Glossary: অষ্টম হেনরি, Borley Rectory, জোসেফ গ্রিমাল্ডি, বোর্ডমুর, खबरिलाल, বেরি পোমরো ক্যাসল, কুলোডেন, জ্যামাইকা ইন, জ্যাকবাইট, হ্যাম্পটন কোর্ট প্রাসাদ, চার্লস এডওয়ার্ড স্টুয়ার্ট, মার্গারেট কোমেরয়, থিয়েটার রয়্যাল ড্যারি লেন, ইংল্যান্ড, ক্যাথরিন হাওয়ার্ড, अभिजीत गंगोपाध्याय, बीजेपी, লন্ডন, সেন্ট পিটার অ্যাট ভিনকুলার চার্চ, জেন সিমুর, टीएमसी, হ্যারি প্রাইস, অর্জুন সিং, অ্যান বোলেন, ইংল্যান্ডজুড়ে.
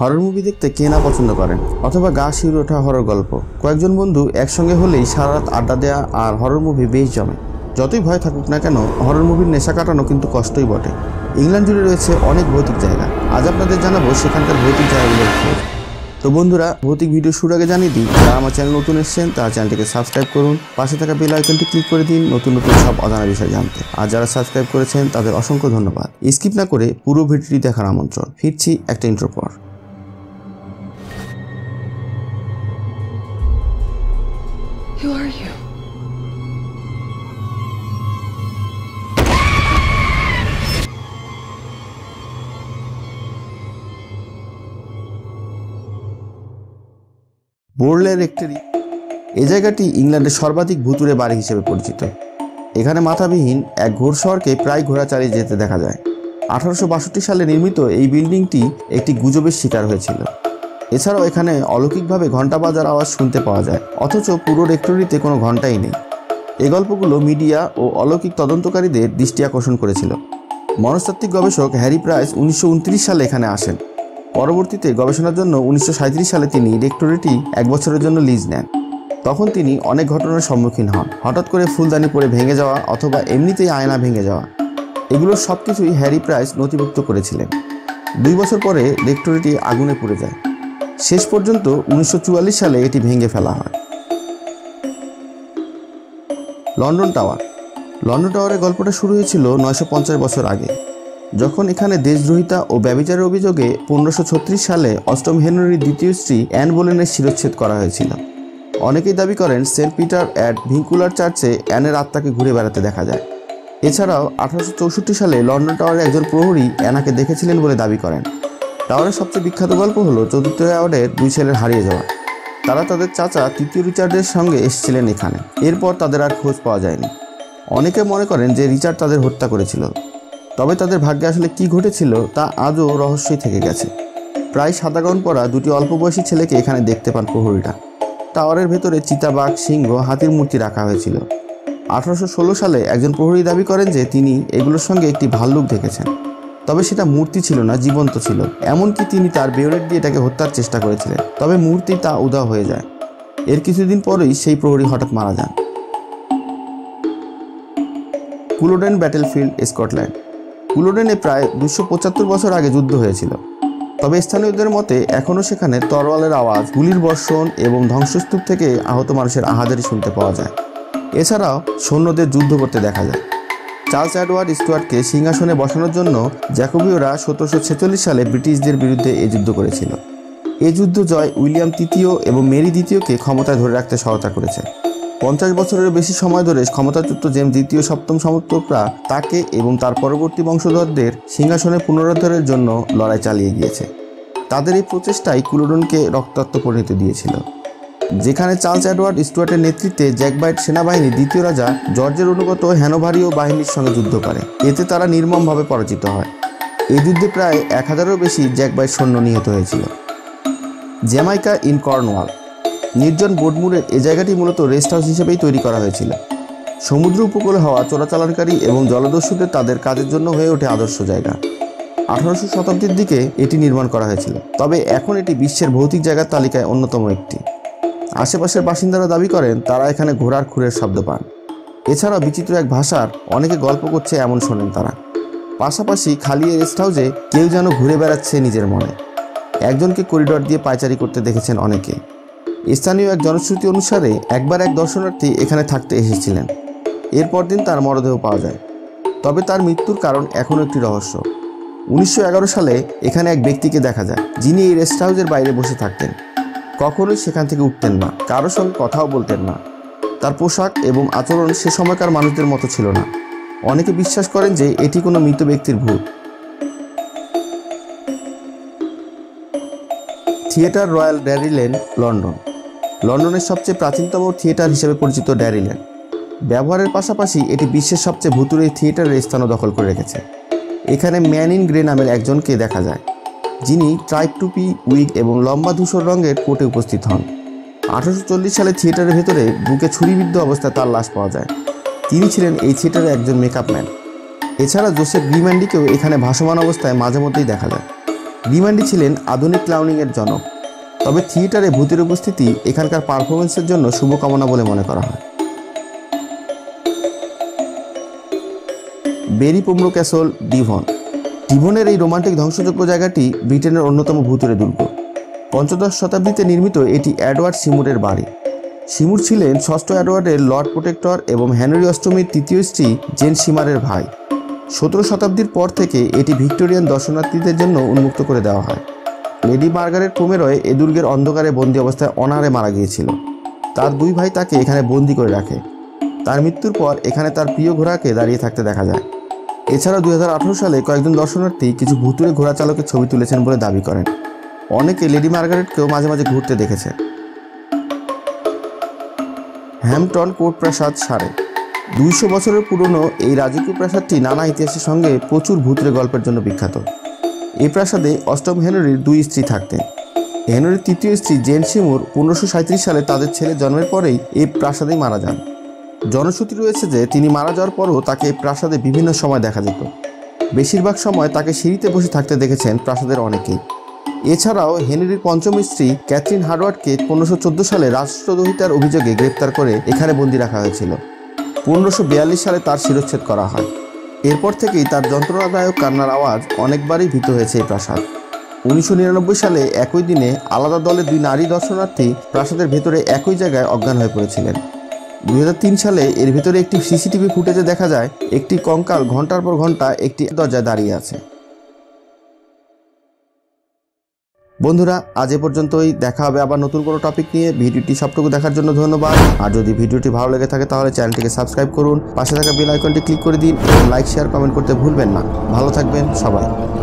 Horror movie দেখতে কে না পছন্দ করেন অথবা গা শিউরে ওঠা হরর গল্প কয়েকজন বন্ধু একসঙ্গে হলেই সারা রাত আড্ডা দেয়া আর হরর মুভি বেশ জমে যতই ভয় থাকুক না কেন হরর মুভির নেশা কাটানো কিন্তু কষ্টই বটে ইংল্যান্ড জুড়ে রয়েছে অনেক ভৌতিক জায়গা আজ আপনাদের জানাবো সেখানকার ভৌতিক জায়গাগুলো তো বন্ধুরা ভৌতিক ভিডিও শুরু আগে জানিয়ে দিই যারা আমার চ্যানেল নতুন এসেছেন তারা চ্যানেলটিকে সাবস্ক্রাইব করুন পাশে থাকা বেল আইকনটি ক্লিক করে দিন নতুন নতুন সব অজানা বিষয় জানতে আর যারা সাবস্ক্রাইব করেছেন তাদের অসংখ্য ধন্যবাদ স্কিপ না করে পুরো ভিডিওটি দেখার আমন্ত্রণ ফিরছি একটা ইন্ট্রো পর Who are you? Borley Rectory এই জায়গাটি ইংল্যান্ডের সর্বাধিক ভূতুড়ে বাড়ি হিসেবে পরিচিত এখানে মাথাবিহীন এক ঘোর শহরকে প্রায় ঘোড়াচালিয়ে যেতে দেখা যায় 1862 সালে নির্মিত এই বিল্ডিংটি একটি গুজবের শিকার হয়েছিল এছাড়াও এখানে অলৌকিকভাবে ঘন্টা বাজার আওয়াজ শুনতে পাওয়া যায় অথচ পুরো রেক্টরিতে কোনো ঘন্টাই নেই এই গল্পগুলো মিডিয়া ও অলৌকিক তদন্তকারীদের দৃষ্টি আকর্ষণ করেছিল মনস্তাত্ত্বিক গবেষক হ্যারি প্রাইস 1929 সালে এখানে আসেন পরবর্তীতে গবেষণার জন্য 1937 সালে তিনি রেক্টরিটি এক বছরের জন্য লিজ নেন তখন তিনি অনেক ঘটনার সম্মুখীন হন হঠাৎ করে ফুলদানি পড়ে ভেঙে যাওয়া অথবা এমনিতেই আয়না ভেঙে যাওয়া এগুলো সবকিছুই হ্যারি প্রাইস নথিভুক্ত করেছিলেন 2 বছর পরে রেক্টরিটি আগুনে পুড়ে যায় শেষ পর্যন্ত 1944 সালে এটি ভেঙে ফেলা হয় লন্ডন টাওয়ার লন্ডন টাওয়ারের গল্পটা শুরু হয়েছিল 950 বছর আগে যখন এখানে দেশদ্রোহিতা ও ব্যভিচারের অভিযোগে 1536 সালে অষ্টম হেনরি দ্বিতীয় স্ত্রী অ্যান বোলেনের শিরচ্ছেদ করা হয়েছিল অনেকেই দাবি করেন সেন্ট পিটার অ্যাট ভিনকুলার চার্চে অ্যানের আত্মাকে ঘুরে বেড়াতে দেখা যায় এছাড়াও 1864 সালে লন্ডন টাওয়ারে একজন প্রহরী অ্যানাকে দেখেছিলেন বলে দাবি করেন টাওয়ারের সবচেয়ে বিখ্যাত গল্প হলো চতুর্থ এডওয়ার্ডের দুই ছেলের হারিয়ে যাওয়া তারা তাদের চাচা তৃতীয় রিচার্ডের সঙ্গে এসেছিলেন এখানে এরপর তাদের আর খোঁজ পাওয়া যায়নি অনেকে মনে করেন যে রিচার্ড তাদের হত্যা করেছিল তবে তাদের ভাগ্যে আসলে কি ঘটেছিল তা আজও রহস্যই থেকে গেছে প্রায় সাদা গাউন পরা দুটি অল্প বয়সী ছেলেকে এখানে দেখতে পান প্রহরীরা টাওয়ারের ভেতরে চিতাবাঘ সিংহ হাতির মূর্তি রাখা হয়েছিল 1816 সালে একজন প্রহরী দাবি করেন যে তিনি এগুলোর সঙ্গে একটি ভাল্লুক দেখেছেন তবে সেটা মূর্তি ছিল না জীবন্ত ছিল এমনকি তিনি তার বেয়োনেট দিয়ে এটাকে হত্যার চেষ্টা করেছিলেন তবে মূর্তি তা উধাও হয়ে যায় এর কিছুদিন পরেই সেই প্রহরী হঠাৎ মারা যান কুলোডেন ব্যাটেলফিল্ড স্কটল্যান্ড কুলোডেনে প্রায় 275 বছর আগে যুদ্ধ হয়েছিল তবে স্থানীয়দের মতে এখনও সেখানে তরোয়ালের আওয়াজ গুলির বর্ষণ এবং ধ্বংসস্তূপ থেকে আহত মানুষের আহাজারি শুনতে পাওয়া যায় এছাড়াও সৈন্যদের যুদ্ধ করতে দেখা যায় চার্লস এডওয়ার্ড স্টুয়ার্টকে সিংহাসনে বসানোর জন্য জ্যাকোবীয়রা 1746 সালে ব্রিটিশদের বিরুদ্ধে এই যুদ্ধ করেছিল এই যুদ্ধ জয় উইলিয়াম তৃতীয় এবং মেরি দ্বিতীয়কে ক্ষমতায় ধরে রাখতে সহায়তা করেছে 50 বছরের বেশি সময় ধরে ক্ষমতাচ্যুত জেমস দ্বিতীয় সপ্তম সমর্থকরা তাকে এবং তার পরবর্তী বংশধরদের সিংহাসনে পুনরুদ্ধারের জন্য লড়াই চালিয়ে গিয়েছে তাদের এই প্রচেষ্টাই কুলোডনকে রক্তাক্ত পরিণতি দিয়েছিল যেখানে চার্লস এডওয়ার্ড স্টুয়ার্টের নেতৃত্বে জ্যাকবাইট সেনাবাহিনী দ্বিতীয় রাজা জর্জের অনুগত হ্যানোভারীয় বাহিনীর সঙ্গে যুদ্ধ করে এতে তারা নির্মমভাবে পরাজিত হয় এই যুদ্ধে প্রায় 1000-এরও বেশি জ্যাকবাইট সৈন্য নিহত হয়েছিল জ্যামাইকা ইন কর্নওয়াল নির্জন বোর্ডমুরের এই জায়গাটি মূলত রেস্ট হাউস হিসেবেই তৈরি করা হয়েছিল সমুদ্র উপকূলে হওয়া চোরাচালানকারী এবং জলদস্যুদের তাদের কাজের জন্য হয়ে ওঠে আদর্শ জায়গা 1800 শতাব্দীর দিকে এটি নির্মাণ করা হয়েছিল তবে এখন এটি বিশ্বের ভৌতিক জায়গার তালিকায় অন্যতম একটি আশেপাশের বাসিন্দারা দাবি করেন তারা এখানে ঘোড়ার খুরের শব্দ পান এছাড়া বিচিত্র এক ভাষার অনেকে গল্প করছে এমন শোনেন তারা পাশাপাশি খালি রেস্ট হাউসে কেউ যেন ঘুরে বেড়াচ্ছে নিজের মনে একজনকে করিডর দিয়ে পায়চারি করতে দেখেছেন অনেকে স্থানীয় এক জনশ্রুতি অনুসারে একবার এক দর্শনার্থী এখানে থাকতে এসেছিলেন এরপর দিন তার মরদেহ পাওয়া যায় তবে তার মৃত্যুর কারণ এখনও একটি রহস্য 1911 সালে এখানে এক ব্যক্তিকে দেখা যায় যিনি এই রেস্ট হাউসের বাইরে বসে থাকতেন কখনোই সেখান থেকে উঠতেন না কারো সঙ্গে কথাও বলতেন না তার পোশাক এবং আচরণ সে সময়কার মানুষদের মতো ছিল না অনেকে বিশ্বাস করেন যে এটি কোনো মৃত ব্যক্তির ভূত থিয়েটার রয়্যাল ড্যারি লেন লন্ডন লন্ডনের সবচেয়ে প্রাচীনতম থিয়েটার হিসেবে পরিচিত ড্যারি লেন ব্যবহারের পাশাপাশি এটি বিশ্বের সবচেয়ে ভুতুড়ে থিয়েটারের স্থানও দখল করে রেখেছে এখানে ম্যান ইন গ্রে নামের একজনকে দেখা যায় যিনি ট্রাইপটুপি উইগ এবং লম্বা ধূসর রঙের কোটে উপস্থিত হন 1840 সালে থিয়েটারের ভেতরে বুকে ছুরিবিদ্ধ অবস্থায় তার লাশ পাওয়া যায় তিনি ছিলেন এই থিয়েটারের একজন মেকআপ ম্যান এছাড়া জোসেফ গ্রিমাল্ডিকেও এখানে ভাসমান অবস্থায় মাঝে মধ্যেই দেখা যায় গ্রিমাল্ডি ছিলেন আধুনিক ক্লাউনিংয়ের জনক। তবে থিয়েটারে ভূতের উপস্থিতি এখানকার পারফরমেন্সের জন্য শুভকামনা বলে মনে করা হয়। বেরি পোমরো ক্যাসল, ডিভন। ডিভনের এই রোমান্টিক ধ্বংসযোগ্য জায়গাটি ব্রিটেনের অন্যতম ভূতুড়ে দুর্গ। পঞ্চদশ শতাব্দীতে নির্মিত এটি এডওয়ার্ড সিমুরের বাড়ি। সিমুর ছিলেন ষষ্ঠ এডওয়ার্ডের লর্ড প্রোটেক্টর এবং হেনরি অষ্টমীর তৃতীয় স্ত্রী জেন সিমারের ভাই। ১৭ শতাব্দীর পর থেকে এটি ভিক্টোরিয়ান দর্শনার্থীদের জন্য উন্মুক্ত করে দেওয়া হয়। লেডি মার্গারেট কোমেরয় এ দুর্গের অন্ধকারে বন্দী অবস্থায় অনাহারে মারা গিয়েছিল। তার দুই ভাই তাকে এখানে বন্দী করে রাখে। তার মৃত্যুর পর এখানে তার প্রিয় ঘোড়াকে দাঁড়িয়ে থাকতে দেখা যায়। এছাড়া ২০১৮ সালে কয়েকজন দর্শনার্থী কিছু ভুতুড়ে ঘোড়া চালকের ছবি তুলেছেন বলে দাবি করেন। অনেকে লেডি মার্গারেটকেও মাঝে মাঝে ঘুরতে দেখেছে। হ্যাম্পটন কোর্ট প্রাসাদ, সাড়ে ২০০ বছরের পুরনো এই রাজকীয় প্রাসাদটি নানা ইতিহাসের সঙ্গে প্রচুর ভুতুড়ে গল্পের জন্য বিখ্যাত। এই প্রাসাদে অষ্টম হেনরির দুই স্ত্রী থাকতেন। হেনরির তৃতীয় স্ত্রী জেন সিমুর ১৫৩৭ সালে তাদের ছেলে জন্মের পরেই এই প্রাসাদেই মারা যান। জনশ্রুতি রয়েছে যে তিনি মারা যাওয়ার পরও তাকে প্রাসাদে বিভিন্ন সময় দেখা যেত। বেশিরভাগ সময় তাকে সিঁড়িতে বসে থাকতে দেখেছেন প্রাসাদের অনেকেই। এছাড়াও হেনরির পঞ্চম স্ত্রী ক্যাথরিন হাওয়ার্ডকে ১৫১৪ সালে রাষ্ট্রদ্রোহিতার অভিযোগে গ্রেপ্তার করে এখানে বন্দি রাখা হয়েছিল। ১৫৪২ সালে তার শিরচ্ছেদ করা হয়। এরপর থেকেই তার যন্ত্রণাদায়ক কান্নার আওয়াজ অনেকবারই ভীত হয়েছে এই প্রাসাদ। ১৯৯৯ সালে একই দিনে আলাদা দলে দুই নারী দর্শনার্থী প্রাসাদের ভেতরে একই জায়গায় অজ্ঞান হয়ে পড়েছিলেন। ২০০৩ সালে এর ভেতরে একটি সিসিটিভি ফুটেজে দেখা যায় একটি কঙ্কাল ঘন্টার পর ঘন্টা একটি দরজায় দাঁড়িয়ে আছে। বন্ধুরা, আজ এ পর্যন্তই। দেখা হবে আবার নতুন কোনো টপিক নিয়ে। ভিডিওটি সবটুকু দেখার জন্য ধন্যবাদ। আর যদি ভিডিওটি ভালো লেগে থাকে তাহলে চ্যানেলটিকে সাবস্ক্রাইব করুন, পাশে থাকা বেল আইকনটি ক্লিক করে দিন এবং লাইক, শেয়ার, কমেন্ট করতে ভুলবেন না। ভালো থাকবেন সবাই।